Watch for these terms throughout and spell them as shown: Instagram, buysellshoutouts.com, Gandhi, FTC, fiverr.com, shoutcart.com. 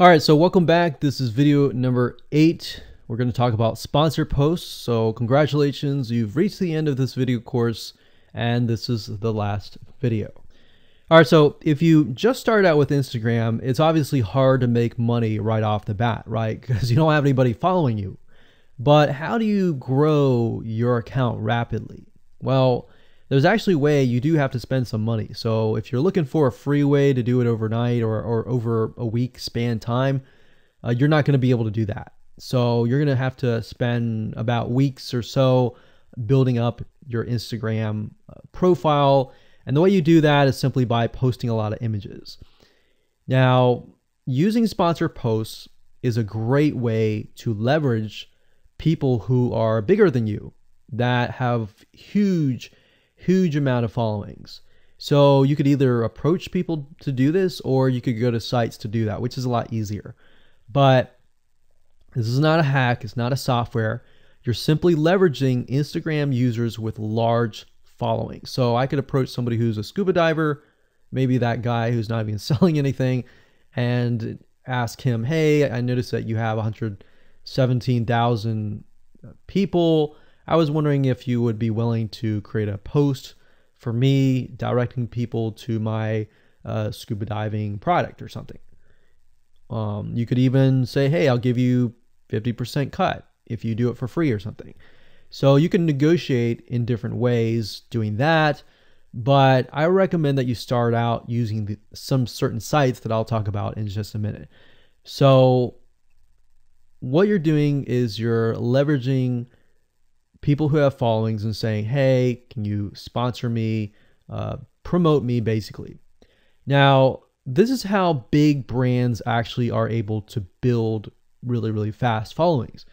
All right, so welcome back. This is video number 8. We're going to talk about sponsored posts. So congratulations, you've reached the end of this video course, and this is the last video. All right, so if you just started out with Instagram, it's obviously hard to make money right off the bat, right? Because you don't have anybody following you. But how do you grow your account rapidly? Well, there's actually a way. You do have to spend some money. So if you're looking for a free way to do it overnight or over a week span time, you're not going to be able to do that. So you're going to have to spend about weeks or so building up your Instagram profile. And the way you do that is simply by posting a lot of images. Now, using sponsored posts is a great way to leverage people who are bigger than you, that have huge amount of followings. So you could either approach people to do this, or you could go to sites to do that, which is a lot easier. But this is not a hack. It's not a software. You're simply leveraging Instagram users with large followings. So I could approach somebody who's a scuba diver, maybe that guy who's not even selling anything, and ask him, hey, I noticed that you have 117,000 people. I was wondering if you would be willing to create a post for me directing people to my scuba diving product or something. You could even say, hey, I'll give you 50% cut if you do it for free or something. So you can negotiate in different ways doing that. But I recommend that you start out using some certain sites that I'll talk about in just a minute. So what you're doing is you're leveraging people who have followings and saying, hey, can you sponsor me, promote me, basically. Now, this is how big brands actually are able to build really, really fast followings.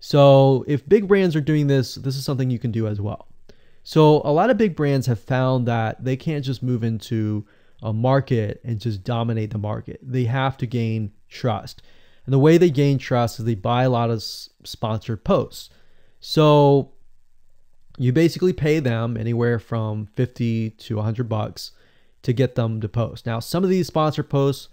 So if big brands are doing this, this is something you can do as well. So a lot of big brands have found that they can't just move into a market and just dominate the market. They have to gain trust. And the way they gain trust is they buy a lot of sponsored posts. So you basically pay them anywhere from 50 to 100 bucks to get them to post. Now, some of these sponsored posts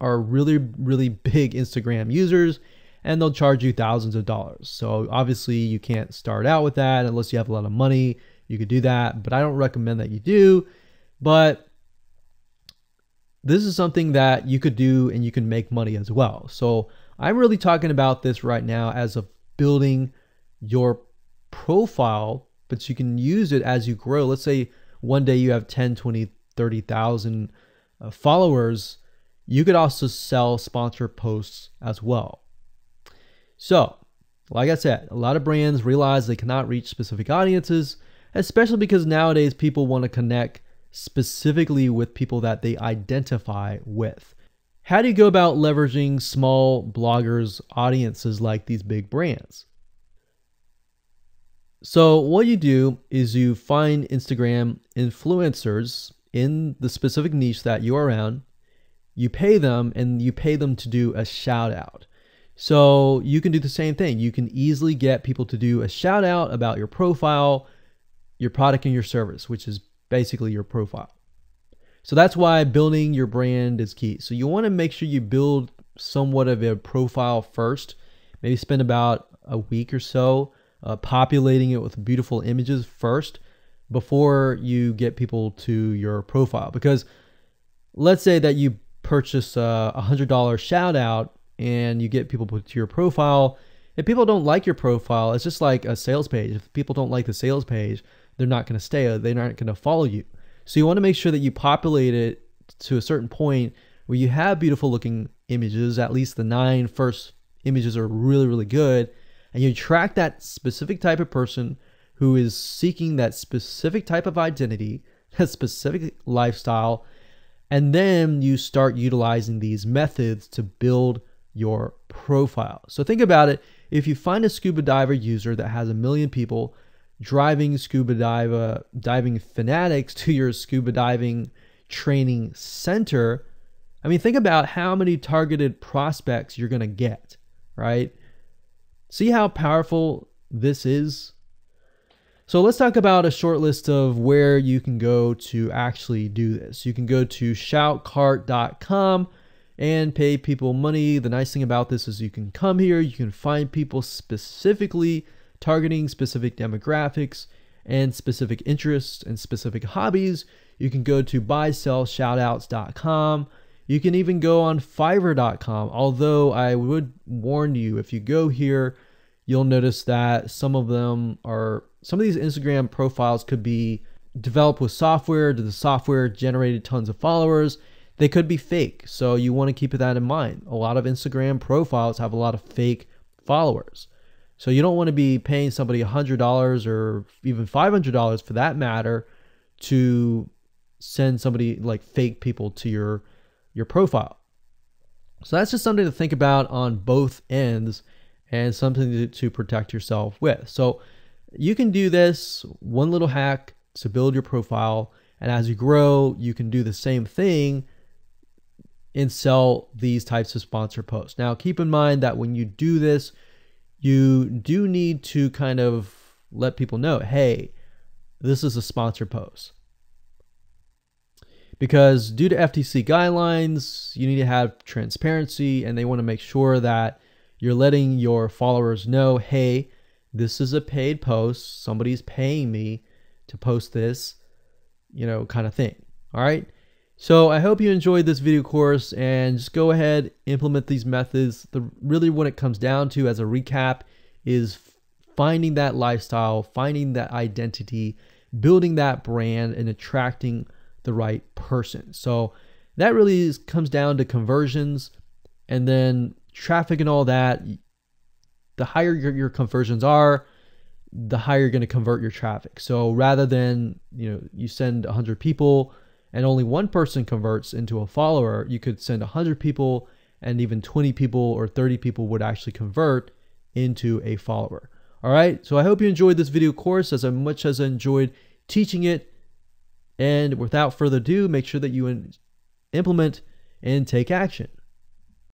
are really, really big Instagram users, and they'll charge you thousands of dollars. So obviously you can't start out with that unless you have a lot of money. You could do that, but I don't recommend that you do. But this is something that you could do and you can make money as well. So I'm really talking about this right now as a building your profile, but you can use it as you grow. Let's say one day you have 10, 20, 30,000 followers. You could also sell sponsored posts as well. So, like I said, a lot of brands realize they cannot reach specific audiences, especially because nowadays people want to connect specifically with people that they identify with. How do you go about leveraging small bloggers' audiences like these big brands? So what you do is you find Instagram influencers in the specific niche that you are around. You pay them, and you pay them to do a shout out. So you can do the same thing. You can easily get people to do a shout out about your profile, your product, and your service, which is basically your profile. So that's why building your brand is key. So you want to make sure you build somewhat of a profile first. Maybe spend about a week or so populating it with beautiful images first before you get people to your profile. Because let's say that you purchase a $100 shout out and you get people to your profile. If people don't like your profile, it's just like a sales page. If people don't like the sales page, they're not going to stay. They're not going to follow you. So you want to make sure that you populate it to a certain point where you have beautiful looking images. At least the 9 first images are really, really good. And you track that specific type of person who is seeking that specific type of identity, that specific lifestyle, and then you start utilizing these methods to build your profile. So think about it. If you find a scuba diver user that has 1 million people driving scuba diving fanatics to your scuba diving training center, I mean, think about how many targeted prospects you're going to get, right? See how powerful this is? So let's talk about a short list of where you can go to actually do this. You can go to shoutcart.com. and pay people money. The nice thing about this is you can come here, you can find people specifically targeting specific demographics and specific interests and specific hobbies. You can go to buysellshoutouts.com. You can even go on fiverr.com, although I would warn you, if you go here, you'll notice that some of these Instagram profiles could be developed with software. The software generated tons of followers. They could be fake, so you want to keep that in mind. A lot of Instagram profiles have a lot of fake followers. So you don't want to be paying somebody $100 or even $500 for that matter to send somebody like fake people to your profile. So that's just something to think about on both ends and something to protect yourself with. So you can do this one little hack to build your profile. And as you grow, you can do the same thing and sell these types of sponsor posts. Now, keep in mind that when you do this, you do need to kind of let people know, hey, this is a sponsor post. Because due to FTC guidelines, you need to have transparency, and they want to make sure that you're letting your followers know, hey, this is a paid post. Somebody's paying me to post this, you know, kind of thing. All right. So I hope you enjoyed this video course, and just go ahead, implement these methods. Really what it comes down to as a recap is finding that lifestyle, finding that identity, building that brand, and attracting the right person. So that really comes down to conversions, and then traffic and all that. The higher your conversions are, the higher you're going to convert your traffic. So rather than, you know, you send 100 people and only one person converts into a follower, you could send 100 people and even 20 people or 30 people would actually convert into a follower. All right. So I hope you enjoyed this video course as much as I enjoyed teaching it. And without further ado, make sure that you implement and take action.